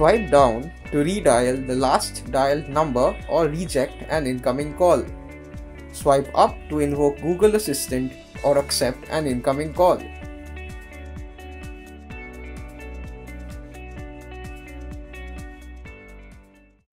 Swipe down to redial the last dialed number or reject an incoming call. Swipe up to invoke Google Assistant or accept an incoming call.